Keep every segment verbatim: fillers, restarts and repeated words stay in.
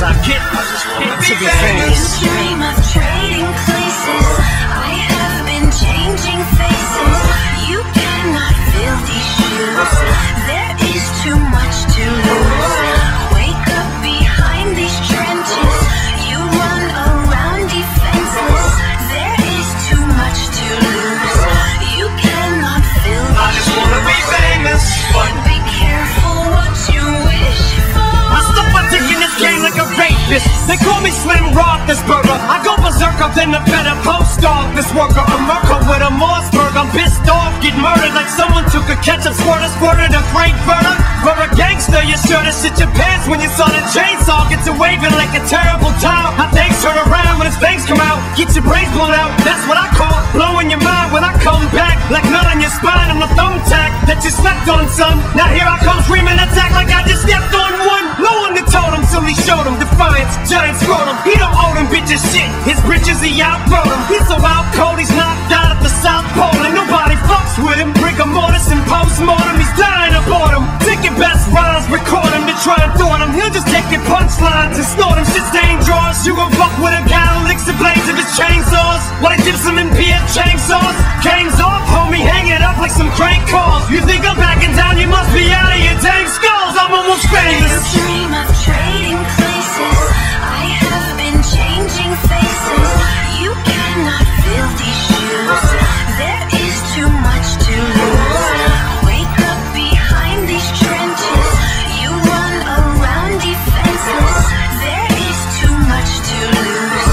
'cause I can't, I just want to be famous. Dream of trading places. I have been changing faces. You cannot fill these shoes. There is too much to lose. Wake up behind these trenches. You run around defenseless. There is too much to lose. You cannot fill these shoes. I just want to be famous. But be careful what you wish for. I stuck my dick in this game like a rapist. They call me Slim Roethlisberger. I go berserker than a better post office worker. I'm Merkel with a Mossberg. I'm pissed off, get murdered like someone took a ketchup squirter, squirted a Frankfurter. For a gangster, you should've shit your pants when you saw the chainsaw. Get to waving like a terrible towel. How things turn around when his fangs come out. Get your brains blown out. That's what I call blowing your mind when I come back. Like nut on your spine on the thumbtack that you slept on, son. Now here I come screaming attack like I just stepped on one. No one that told him till he showed him defiance. Giant scrotum, he don't own him bitches shit. His britches he outgrown him. He's so out cold, he's knocked out at the South Pole, and nobody fucks with him. Rigamortis and postmortem, he's dying of boredom. Take your best rhymes, record him to try and thwart him. He'll just take your punchlines and snort him. Shit's dangerous. You gon' fuck with a guy who licks the blades of his chainsaws. What I dips him in P F. Chang's sauce. Game's off, homie, hang it up like some crank calls. You think I'm backing down? You must be out of your dang skulls. I'm almost famous. Dream of trading places. I have been changing faces. You cannot fill these shoes. There is too much to lose. Wake up behind these trenches. You run around defenseless. There is too much to lose.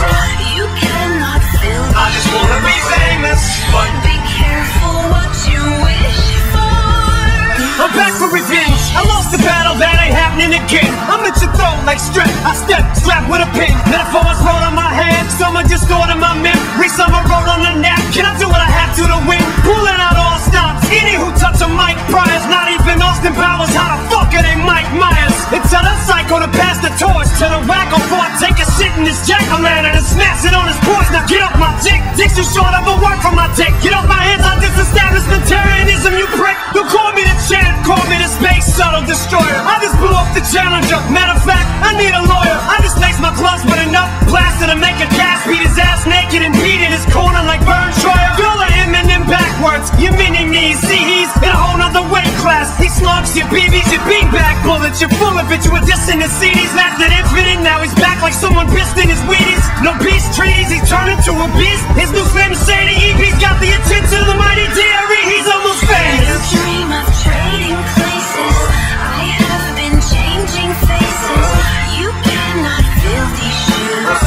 You cannot fill these shoes. I just wanna be famous, but be careful what you wish for. I'm back for revenge. I lost the battle, that ain't happening again. I'm at your throat like strap. I step, strapped with a pin. Metaphors rolled on my head. Someone just thought in my memory. Someone wrote on the napkin. I do what I have to to win. Pulling out all stops. Any who touch a mic prize. Not even Austin Powers. How the fuck are they Mike Myers? It's a psycho to pass the torch to the wacko for I take a shit in this jack-o'-lantern and smash it on his porch. Now get off my dick. Dick's too short of a word from my dick. Get off my hands. I disestablish materialism, you prick. Don't call me the champ. Call me the space shuttle destroyer. I just blew up the Challenger. Matter of fact, I need a lawyer. I just laced my gloves with enough plaster to make a gas. Beat his ass naked and beat in his corner like Vern Troyer. Girl at him and then backwards. You mini me, see he's in a whole nother weight class. He slugs your B Bs, your beanbag bullets. You're full of it, you were just in the C Ds. Laughed at infinite, now he's back like someone pissed in his Wheaties. No beast trees, he's turning to a beast. His new slim shady E P's got the attention of the mighty D R E. He's almost famous. Dream of trading places. I have been changing faces. You cannot fill these shoes.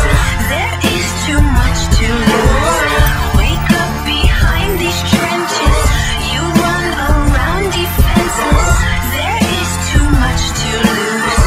There is too much to lose. Wake up behind these trenches. You run around defenseless. There is too much to lose.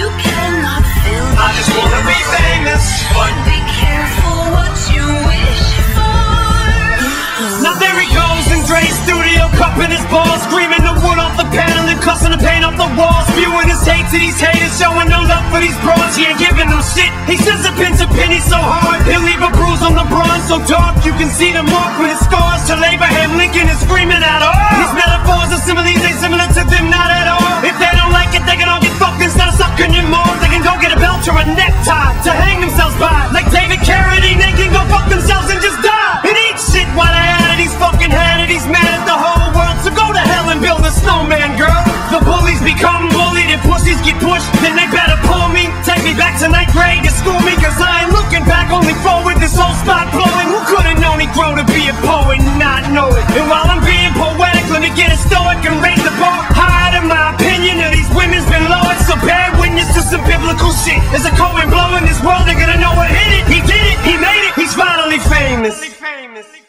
You cannot fill these shoes. I just wanna be famous, but be careful what you wish for. Now there he goes in Dre's studio, cupping his balls, screaming the wood off the panel and cussing the paint off the walls. Spewing his hate to these haters, showing no love for these bros. He ain't giving them shit. He sends a pin to penny so hard, he'll leave a bruise on the bronze so dark you can see the mark with his scars. Till Abraham Lincoln is screaming out, oh! These metaphors and similes ain't similar to them, not at all. If they don't like it, they can all get fucked instead of sucking anymore. They can go get a belt or a necktie to hang themselves by. Like David Carradine, they can go fuck themselves and just die and eat shit while they out of these fucking hands. He's mad at the whole world, so go to hell and build a snowman, girl. The bullies become bullied and pussies get pushed. Then they better pull me, take me back to ninth grade to school me, 'cause I ain't looking back, only forward. This whole spot blowing. Who could've known he'd grow to be a poet and not know it? And while I'm being poetic, let me get a stoic and raise the bar higher than my opinion of these women's been lowered. So bad witness to some biblical shit. There's a cold wind blowing this world, they're gonna know what hit it. He did it, he made it, he's finally famous.